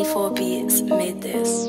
T-4our Beats made this.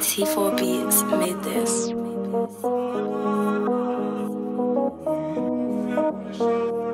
T-4our Beats made this.